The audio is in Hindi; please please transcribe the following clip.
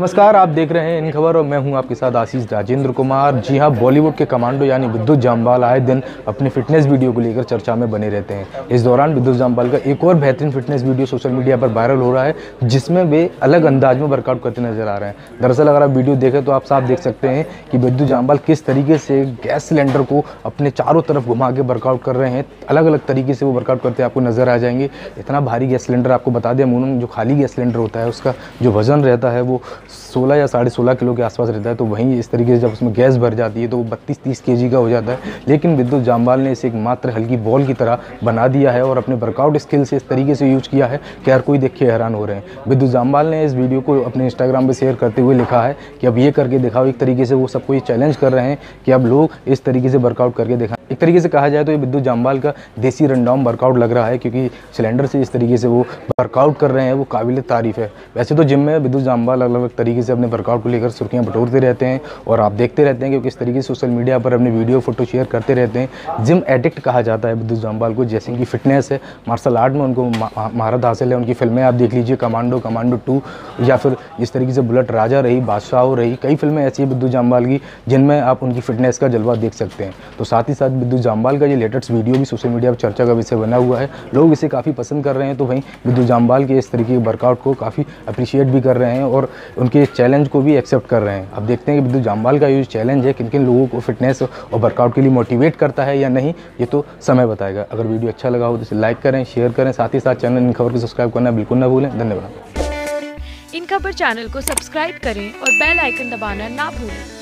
नमस्कार, आप देख रहे हैं इन खबर और मैं हूं आपके साथ आशीष राजेंद्र कुमार। जी हां, बॉलीवुड के कमांडो यानी विद्युत जामवाल आए दिन अपने फिटनेस वीडियो को लेकर चर्चा में बने रहते हैं। इस दौरान विद्युत जामवाल का एक और बेहतरीन फिटनेस वीडियो सोशल मीडिया पर वायरल हो रहा है, जिसमें वे अलग अंदाज में वर्कआउट करते नजर आ रहे हैं। दरअसल अगर आप वीडियो देखें तो आप साफ देख सकते हैं कि विद्युत जामवाल किस तरीके से गैस सिलेंडर को अपने चारों तरफ घुमा के वर्कआउट कर रहे हैं। अलग अलग तरीके से वो वर्कआउट करते आपको नजर आ जाएंगे। इतना भारी गैस सिलेंडर, आपको बता दें अमूमन जो खाली गैस सिलेंडर होता है उसका जो वजन रहता है वो 16 या 16.5 किलो के आसपास रहता है, तो वहीं इस तरीके से जब उसमें गैस भर जाती है तो वो 32-30 केजी का हो जाता है। लेकिन विद्युत जामवाल ने इसे एक मात्र हल्की बॉल की तरह बना दिया है और अपने वर्कआउट स्किल से इस तरीके से यूज किया है कि हर कोई देख के हैरान हो रहे हैं। विद्युत जामवाल ने इस वीडियो को अपने इंस्टाग्राम पर शेयर करते हुए लिखा है कि अब ये करके दिखाओ। एक तरीके से वो सबको ये चैलेंज कर रहे हैं कि अब लोग इस तरीके से वर्कआउट करके दिखाएं। एक तरीके से कहा जाए तो ये विद्युत जामवाल का देसी रनडाउन वर्कआउट लग रहा है, क्योंकि सिलेंडर से इस तरीके से वो वर्कआउट कर रहे हैं, वो काबिल तारीफ है। वैसे तो जिम में विद्युत जामवाल अलग अलग तरीके से अपने वर्कआउट को लेकर सुर्खियाँ बटोरते रहते हैं और आप देखते रहते हैं कि किस तरीके से सोशल मीडिया पर अपने वीडियो फोटो शेयर करते रहते हैं। जिम एडिक्ट कहा जाता है विद्युत जामवाल को, जैसे कि फिटनेस है, मार्शल आर्ट में उनको महारत हासिल है। उनकी फिल्में आप देख लीजिए, कमांडो, कमांडो 2 या फिर इस तरीके से बुलेट राजा रही, बादशाह रही, कई फिल्में ऐसी हैं विद्युत जामवाल की जिनमें आप उनकी फिटनेस का जलवा देख सकते हैं। तो साथ ही साथ विद्युत जामवाल का ये लेटेस्ट वीडियो भी सोशल मीडिया पर चर्चा का विषय बना हुआ है, लोग इसे काफ़ी पसंद कर रहे हैं। तो वहीं विद्युत जामवाल के इस तरीके के वर्कआउट को काफ़ी अप्रिशिएट भी कर रहे हैं और उनके चैलेंज को भी एक्सेप्ट कर रहे हैं। अब देखते हैं कि विद्युत जामवाल का ये चैलेंज है किन किन लोगों को फिटनेस और वर्कआउट के लिए मोटिवेट करता है या नहीं, ये तो समय बताएगा। अगर वीडियो अच्छा लगा हो तो इसे लाइक करें, शेयर करें, साथ ही साथ चैनल इन खबर को सब्सक्राइब करना बिल्कुल ना भूलें। धन्यवाद। इन खबर चैनल को सब्सक्राइब करें और बेल आइकन दबाना ना भूलें।